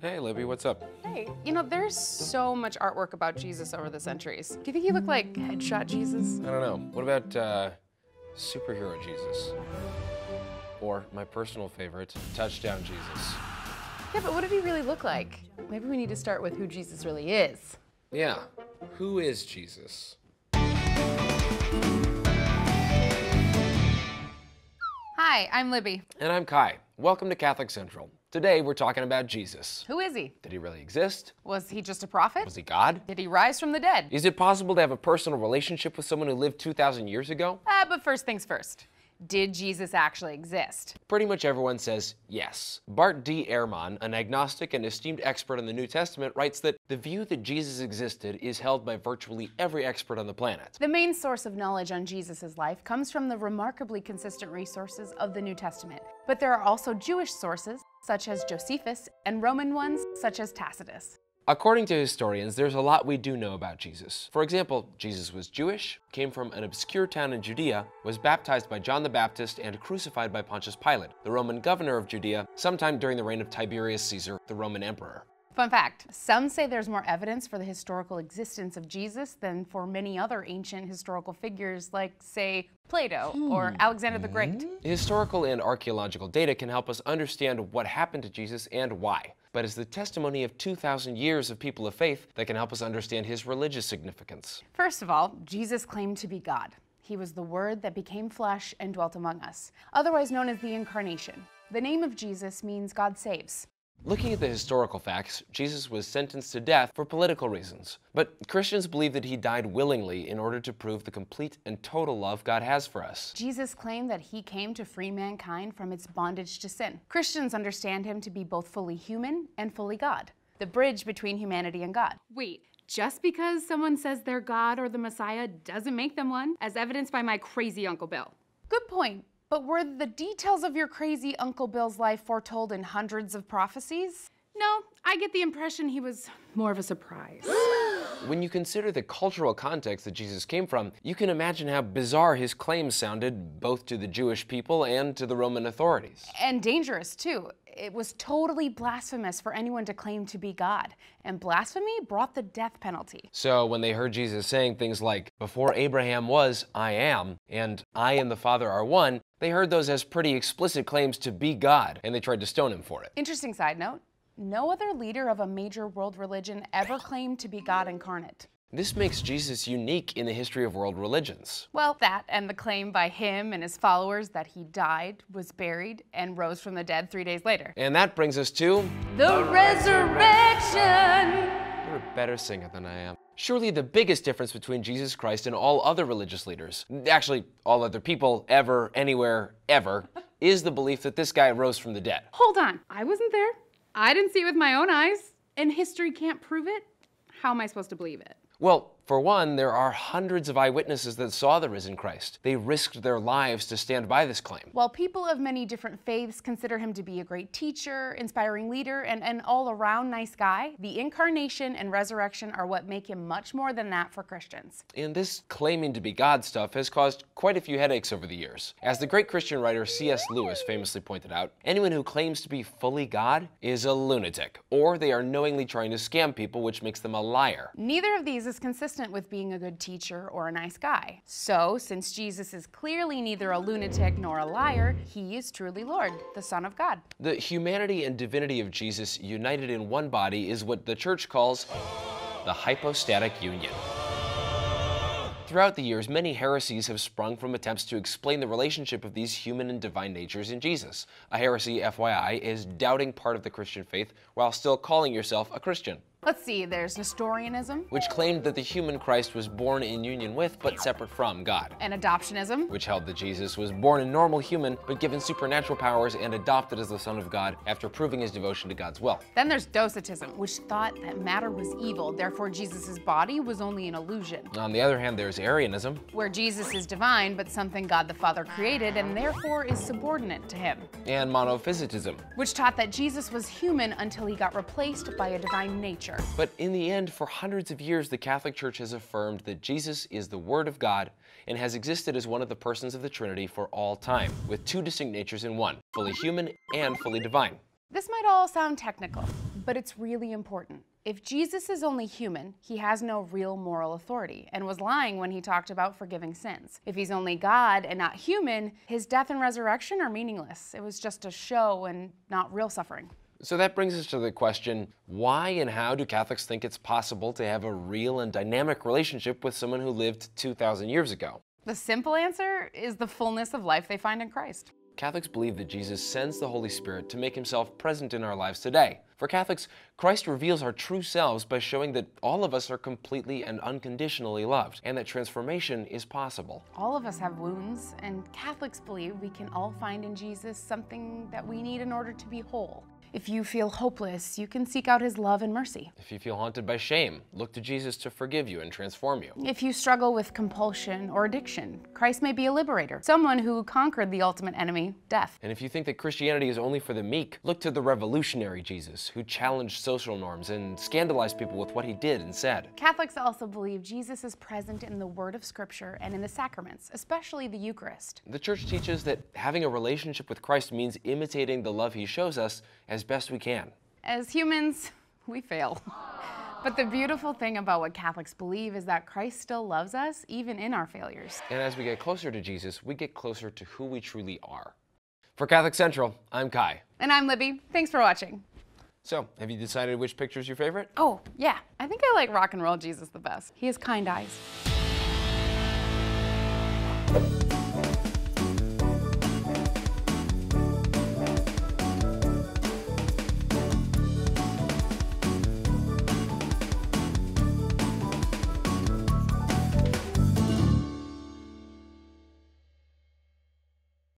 Hey, Libby, what's up? Hey, you know, there's so much artwork about Jesus over the centuries. Do you think he looked like headshot Jesus? I don't know. What about superhero Jesus? Or my personal favorite, touchdown Jesus. Yeah, but what did he really look like? Maybe we need to start with who Jesus really is. Yeah, who is Jesus? Hi, I'm Libby. And I'm Kai. Welcome to Catholic Central. Today we're talking about Jesus. Who is he? Did he really exist? Was he just a prophet? Was he God? Did he rise from the dead? Is it possible to have a personal relationship with someone who lived 2,000 years ago? But first things first. Did Jesus actually exist? Pretty much everyone says yes. Bart D. Ehrman, an agnostic and esteemed expert on the New Testament, writes that the view that Jesus existed is held by virtually every expert on the planet. The main source of knowledge on Jesus' life comes from the remarkably consistent resources of the New Testament. But there are also Jewish sources, such as Josephus, and Roman ones, such as Tacitus. According to historians, there's a lot we do know about Jesus. For example, Jesus was Jewish, came from an obscure town in Judea, was baptized by John the Baptist, and crucified by Pontius Pilate, the Roman governor of Judea, sometime during the reign of Tiberius Caesar, the Roman emperor. Fun fact, some say there's more evidence for the historical existence of Jesus than for many other ancient historical figures like, say, Plato or Alexander the Great. Historical and archaeological data can help us understand what happened to Jesus and why, but it's the testimony of 2,000 years of people of faith that can help us understand his religious significance. First of all, Jesus claimed to be God. He was the Word that became flesh and dwelt among us, otherwise known as the Incarnation. The name of Jesus means God saves. Looking at the historical facts, Jesus was sentenced to death for political reasons, but Christians believe that he died willingly in order to prove the complete and total love God has for us. Jesus claimed that he came to free mankind from its bondage to sin. Christians understand him to be both fully human and fully God, the bridge between humanity and God. Wait. Just because someone says they're God or the Messiah doesn't make them one, as evidenced by my crazy Uncle Bill. Good point. But were the details of your crazy Uncle Bill's life foretold in hundreds of prophecies? No, I get the impression he was more of a surprise. When you consider the cultural context that Jesus came from, you can imagine how bizarre his claims sounded both to the Jewish people and to the Roman authorities. And dangerous, too. It was totally blasphemous for anyone to claim to be God, and blasphemy brought the death penalty. So when they heard Jesus saying things like, "Before Abraham was, I am," and "I and the Father are one," they heard those as pretty explicit claims to be God, and they tried to stone him for it. Interesting side note, no other leader of a major world religion ever claimed to be God incarnate. This makes Jesus unique in the history of world religions. Well, that and the claim by him and his followers that he died, was buried, and rose from the dead 3 days later. And that brings us to... the resurrection! You're a better singer than I am. Surely the biggest difference between Jesus Christ and all other religious leaders, actually all other people, ever, anywhere, ever, is the belief that this guy rose from the dead. Hold on, I wasn't there. I didn't see it with my own eyes. And history can't prove it. How am I supposed to believe it? Well, for one, there are hundreds of eyewitnesses that saw the risen Christ. They risked their lives to stand by this claim. While people of many different faiths consider him to be a great teacher, inspiring leader, and an all-around nice guy, the incarnation and resurrection are what make him much more than that for Christians. And this claiming to be God stuff has caused quite a few headaches over the years. As the great Christian writer C.S. Lewis famously pointed out, anyone who claims to be fully God is a lunatic, or they are knowingly trying to scam people, which makes them a liar. Neither of these is consistent with being a good teacher or a nice guy. So, since Jesus is clearly neither a lunatic nor a liar, he is truly Lord, the Son of God. The humanity and divinity of Jesus united in one body is what the Church calls the hypostatic union. Throughout the years, many heresies have sprung from attempts to explain the relationship of these human and divine natures in Jesus. A heresy, FYI, is doubting part of the Christian faith while still calling yourself a Christian. Let's see, there's Nestorianism, which claimed that the human Christ was born in union with, but separate from, God. And Adoptionism, which held that Jesus was born a normal human, but given supernatural powers and adopted as the Son of God after proving his devotion to God's will. Then there's Docetism, which thought that matter was evil, therefore Jesus' body was only an illusion. On the other hand, there's Arianism, where Jesus is divine, but something God the Father created, and therefore is subordinate to him. And Monophysitism, which taught that Jesus was human until he got replaced by a divine nature. But in the end, for hundreds of years, the Catholic Church has affirmed that Jesus is the Word of God and has existed as one of the persons of the Trinity for all time, with two distinct natures in one, fully human and fully divine. This might all sound technical, but it's really important. If Jesus is only human, he has no real moral authority and was lying when he talked about forgiving sins. If he's only God and not human, his death and resurrection are meaningless. It was just a show and not real suffering. So that brings us to the question, why and how do Catholics think it's possible to have a real and dynamic relationship with someone who lived 2,000 years ago? The simple answer is the fullness of life they find in Christ. Catholics believe that Jesus sends the Holy Spirit to make himself present in our lives today. For Catholics, Christ reveals our true selves by showing that all of us are completely and unconditionally loved, and that transformation is possible. All of us have wounds, and Catholics believe we can all find in Jesus something that we need in order to be whole. If you feel hopeless, you can seek out his love and mercy. If you feel haunted by shame, look to Jesus to forgive you and transform you. If you struggle with compulsion or addiction, Christ may be a liberator, someone who conquered the ultimate enemy, death. And if you think that Christianity is only for the meek, look to the revolutionary Jesus, who challenged social norms and scandalized people with what he did and said. Catholics also believe Jesus is present in the Word of Scripture and in the sacraments, especially the Eucharist. The Church teaches that having a relationship with Christ means imitating the love he shows us as best we can. As humans, we fail. But the beautiful thing about what Catholics believe is that Christ still loves us, even in our failures. And as we get closer to Jesus, we get closer to who we truly are. For Catholic Central, I'm Kai. And I'm Libby. Thanks for watching. So, have you decided which picture's your favorite? Oh, yeah. I think I like rock and roll Jesus the best. He has kind eyes.